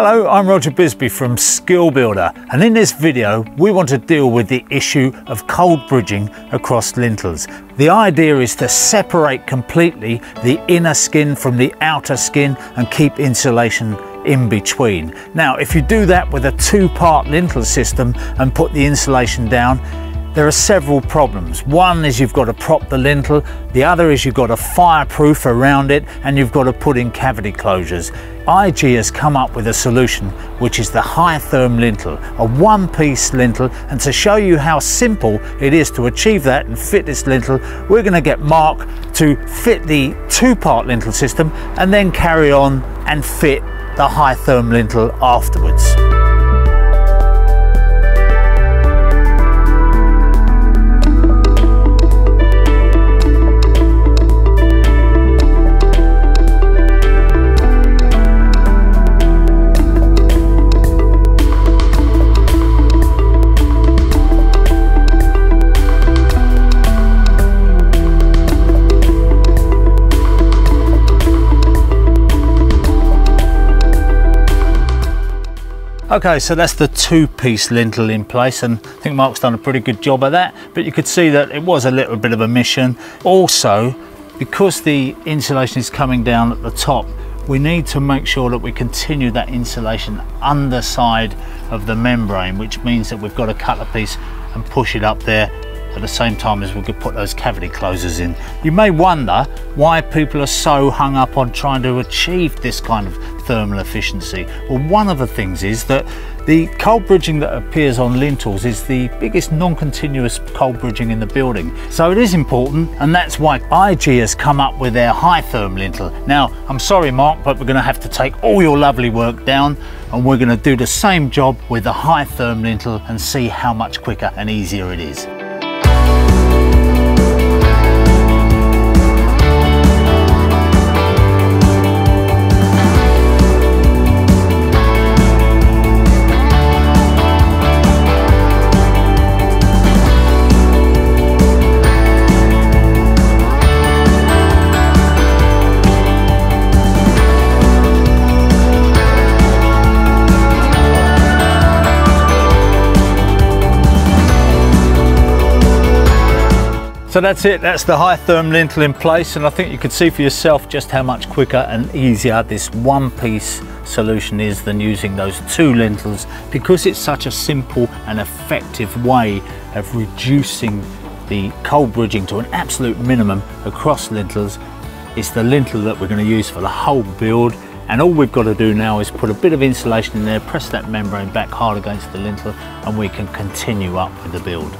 Hello, I'm Roger Bisby from SkillBuilder, and in this video we want to deal with the issue of cold bridging across lintels. The idea is to separate completely the inner skin from the outer skin and keep insulation in between. Now if you do that with a two-part lintel system and put the insulation down, there are several problems. One is you've got to prop the lintel, the other is you've got to fireproof around it, and you've got to put in cavity closures. IG has come up with a solution which is the Hi-therm+ lintel, a one-piece lintel, and to show you how simple it is to achieve that and fit this lintel, we're going to get Mark to fit the two-part lintel system and then carry on and fit the Hi-therm+ lintel afterwards. Okay, so that's the two-piece lintel in place, and I think Mark's done a pretty good job of that, but you could see that it was a little bit of a mission. Also, because the insulation is coming down at the top, we need to make sure that we continue that insulation underside of the membrane, which means that we've got to cut a piece and push it up there at the same time as we could put those cavity closers in. You may wonder why people are so hung up on trying to achieve this kind of thermal efficiency. Well, one of the things is that the cold bridging that appears on lintels is the biggest non-continuous cold bridging in the building. So it is important, and that's why IG has come up with their Hi-therm+ lintel. Now, I'm sorry Mark, but we're gonna have to take all your lovely work down, and we're gonna do the same job with the Hi-therm+ lintel and see how much quicker and easier it is. So that's it, that's the Hi-therm+ lintel in place, and I think you could see for yourself just how much quicker and easier this one piece solution is than using those two lintels, because it's such a simple and effective way of reducing the cold bridging to an absolute minimum across lintels. It's the lintel that we're going to use for the whole build, and all we've got to do now is put a bit of insulation in there, press that membrane back hard against the lintel, and we can continue up with the build.